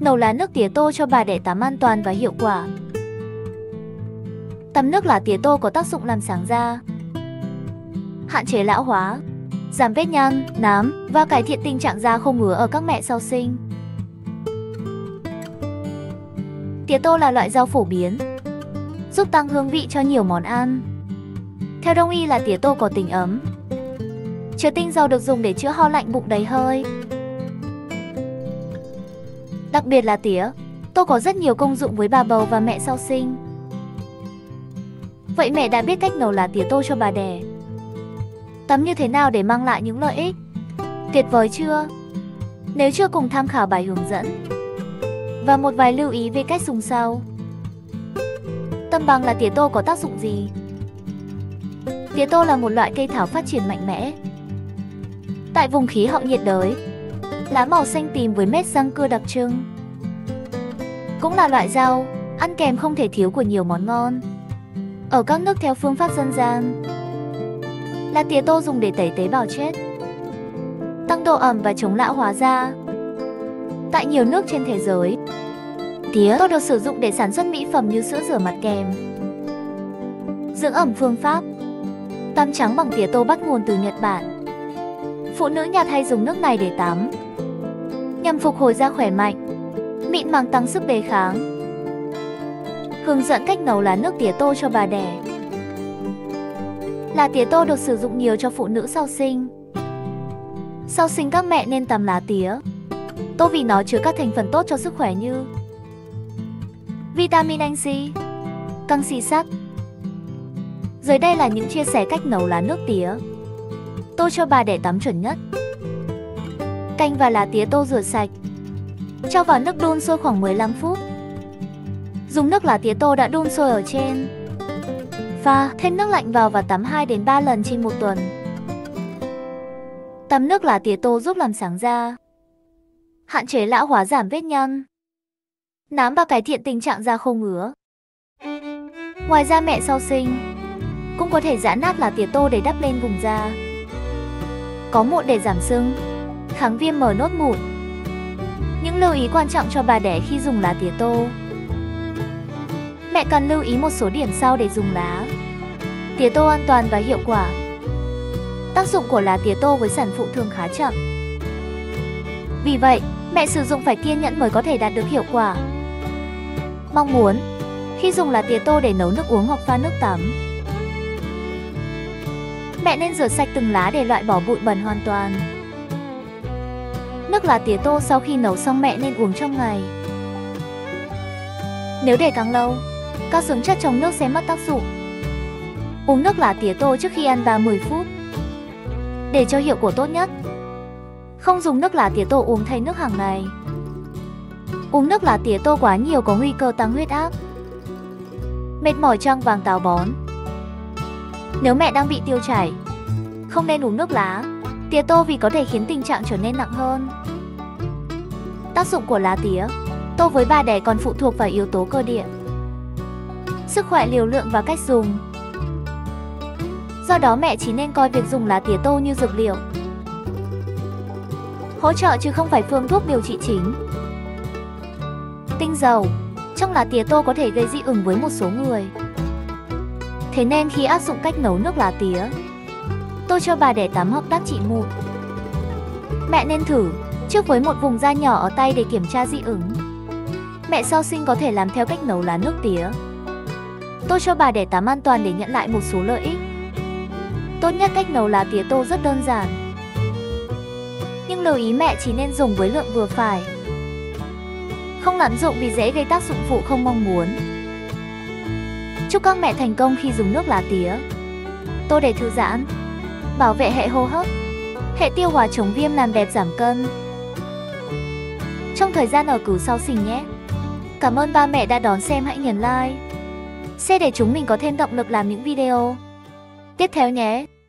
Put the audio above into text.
Nấu lá nước tía tô cho bà để tắm an toàn và hiệu quả. Tắm nước lá tía tô có tác dụng làm sáng da, hạn chế lão hóa, giảm vết nhăn, nám và cải thiện tình trạng da không ngứa ở các mẹ sau sinh. Tía tô là loại rau phổ biến, giúp tăng hương vị cho nhiều món ăn. Theo Đông y là tía tô có tính ấm, chứa tinh dầu được dùng để chữa ho lạnh bụng đầy hơi. Đặc biệt là tía tô có rất nhiều công dụng với bà bầu và mẹ sau sinh. Vậy mẹ đã biết cách nấu lá tía tô cho bà đẻ, tắm như thế nào để mang lại những lợi ích tuyệt vời chưa? Nếu chưa, cùng tham khảo bài hướng dẫn và một vài lưu ý về cách dùng sau. Tâm bằng là tía tô có tác dụng gì? Tía tô là một loại cây thảo phát triển mạnh mẽ tại vùng khí hậu nhiệt đới, lá màu xanh tím với mét răng cưa đặc trưng. Cũng là loại rau ăn kèm không thể thiếu của nhiều món ngon ở các nước theo phương pháp dân gian. Lá tía tô dùng để tẩy tế bào chết, tăng độ ẩm và chống lão hóa da. Tại nhiều nước trên thế giới, tía tô được sử dụng để sản xuất mỹ phẩm như sữa rửa mặt kèm dưỡng ẩm. Phương pháp tắm trắng bằng tía tô bắt nguồn từ Nhật Bản. Phụ nữ Nhật hay dùng nước này để tắm nhằm phục hồi da khỏe mạnh, mịn màng, tăng sức đề kháng. Hướng dẫn cách nấu lá nước tía tô cho bà đẻ. Lá tía tô được sử dụng nhiều cho phụ nữ sau sinh. Sau sinh các mẹ nên tắm lá tía tô vì nó chứa các thành phần tốt cho sức khỏe như vitamin canxi, canxi, sắt. Dưới đây là những chia sẻ cách nấu lá nước tía tô cho bà đẻ tắm chuẩn nhất. Canh và lá tía tô rửa sạch, cho vào nước đun sôi khoảng 15 phút. Dùng nước lá tía tô đã đun sôi ở trên, pha thêm nước lạnh vào và tắm 2 đến 3 lần trên một tuần. Tắm nước lá tía tô giúp làm sáng da, hạn chế lão hóa, giảm vết nhăn, nám và cải thiện tình trạng da không ngứa. Ngoài ra, mẹ sau sinh cũng có thể giã nát lá tía tô để đắp lên vùng da có mụn để giảm sưng, kháng viêm mờ nốt mụn. Những lưu ý quan trọng cho bà đẻ khi dùng lá tía tô. Mẹ cần lưu ý một số điểm sau để dùng lá tía tô an toàn và hiệu quả. Tác dụng của lá tía tô với sản phụ thường khá chậm, vì vậy mẹ sử dụng phải kiên nhẫn mới có thể đạt được hiệu quả mong muốn. Khi dùng lá tía tô để nấu nước uống hoặc pha nước tắm, mẹ nên rửa sạch từng lá để loại bỏ bụi bẩn hoàn toàn. Nước lá tía tô sau khi nấu xong mẹ nên uống trong ngày. Nếu để càng lâu, các dưỡng chất trong nước sẽ mất tác dụng. Uống nước lá tía tô trước khi ăn 30 phút để cho hiệu quả tốt nhất. Không dùng nước lá tía tô uống thay nước hàng ngày. Uống nước lá tía tô quá nhiều có nguy cơ tăng huyết áp, mệt mỏi, trăng vàng, táo bón. Nếu mẹ đang bị tiêu chảy, không nên uống nước lá tía tô vì có thể khiến tình trạng trở nên nặng hơn. Tác dụng của lá tía tô với bà đẻ còn phụ thuộc vào yếu tố cơ địa, sức khỏe, liều lượng và cách dùng. Do đó mẹ chỉ nên coi việc dùng lá tía tô như dược liệu hỗ trợ chứ không phải phương thuốc điều trị chính. Tinh dầu trong lá tía tô có thể gây dị ứng với một số người. Thế nên khi áp dụng cách nấu nước lá tía tô cho bà đẻ tắm hoặc đắp trị mụn, mẹ nên thử trước với một vùng da nhỏ ở tay để kiểm tra dị ứng. Mẹ sau sinh có thể làm theo cách nấu lá nước tía tô cho bà đẻ tắm an toàn để nhận lại một số lợi ích tốt nhất. Cách nấu lá tía tô rất đơn giản, nhưng lưu ý mẹ chỉ nên dùng với lượng vừa phải, không lạm dụng vì dễ gây tác dụng phụ không mong muốn. Chúc các mẹ thành công khi dùng nước lá tía tô để thư giãn, bảo vệ hệ hô hấp, hệ tiêu hóa, chống viêm, làm đẹp, giảm cân trong thời gian ở cữ sau sinh nhé. Cảm ơn ba mẹ đã đón xem. Hãy nhấn like, share để chúng mình có thêm động lực làm những video tiếp theo nhé.